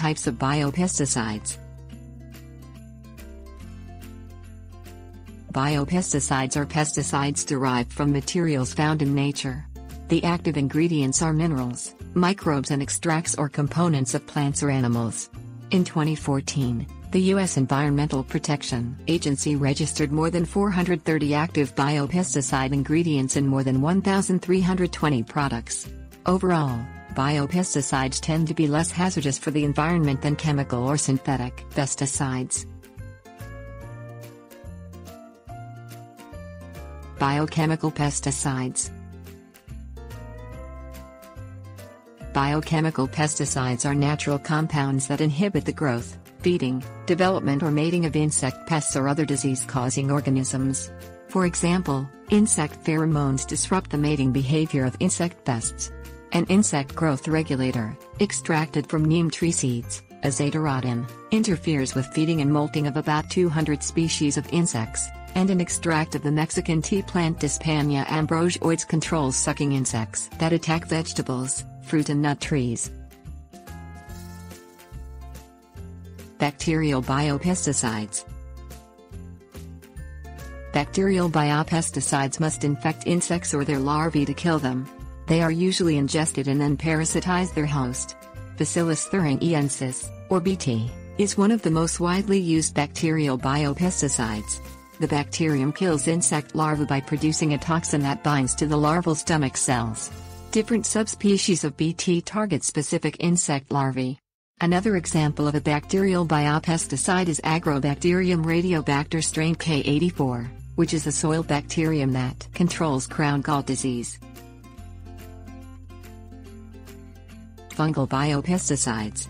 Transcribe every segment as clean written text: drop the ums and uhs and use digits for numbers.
types of biopesticides. Biopesticides are pesticides derived from materials found in nature. The active ingredients are minerals, microbes and extracts or components of plants or animals. In 2014, the U.S. Environmental Protection Agency registered more than 430 active biopesticide ingredients in more than 1,320 products. Overall, biopesticides tend to be less hazardous for the environment than chemical or synthetic pesticides. Biochemical pesticides. Biochemical pesticides are natural compounds that inhibit the growth, feeding, development or mating of insect pests or other disease-causing organisms. For example, insect pheromones disrupt the mating behavior of insect pests. An insect growth regulator, extracted from neem tree seeds, azadirachtin, interferes with feeding and molting of about 200 species of insects, and an extract of the Mexican tea plant Dispania ambrosioides controls sucking insects that attack vegetables, fruit and nut trees. Bacterial biopesticides. Bacterial biopesticides must infect insects or their larvae to kill them. They are usually ingested and then parasitize their host. Bacillus thuringiensis, or BT, is one of the most widely used bacterial biopesticides. The bacterium kills insect larvae by producing a toxin that binds to the larval stomach cells. Different subspecies of BT target specific insect larvae. Another example of a bacterial biopesticide is Agrobacterium radiobacter strain K84, which is a soil bacterium that controls crown gall disease. Fungal biopesticides.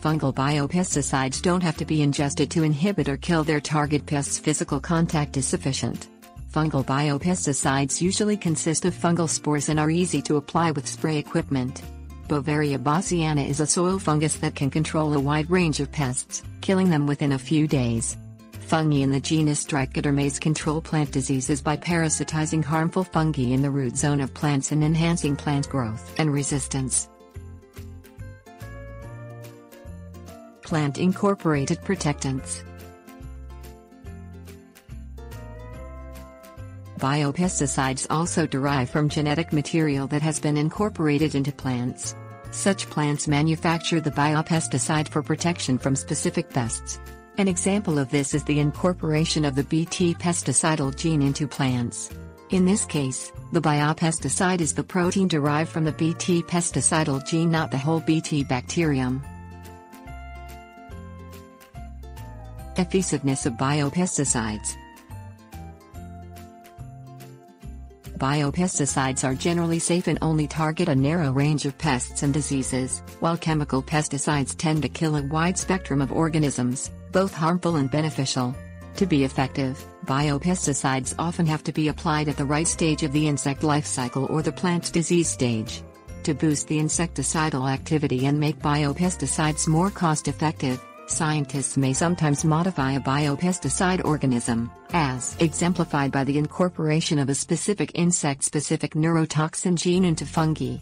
Fungal biopesticides don't have to be ingested to inhibit or kill their target pests. Physical contact is sufficient. Fungal biopesticides usually consist of fungal spores and are easy to apply with spray equipment. Beauveria bassiana is a soil fungus that can control a wide range of pests, killing them within a few days. Fungi in the genus Trichoderma control plant diseases by parasitizing harmful fungi in the root zone of plants and enhancing plant growth and resistance. Plant-incorporated protectants. Biopesticides also derive from genetic material that has been incorporated into plants. Such plants manufacture the biopesticide for protection from specific pests. An example of this is the incorporation of the Bt pesticidal gene into plants. In this case, the biopesticide is the protein derived from the Bt pesticidal gene, not the whole Bt bacterium. Effectiveness of biopesticides. Biopesticides are generally safe and only target a narrow range of pests and diseases, while chemical pesticides tend to kill a wide spectrum of organisms, both harmful and beneficial. To be effective, biopesticides often have to be applied at the right stage of the insect life cycle or the plant disease stage. To boost the insecticidal activity and make biopesticides more cost-effective, scientists may sometimes modify a biopesticide organism, as exemplified by the incorporation of a specific insect-specific neurotoxin gene into fungi.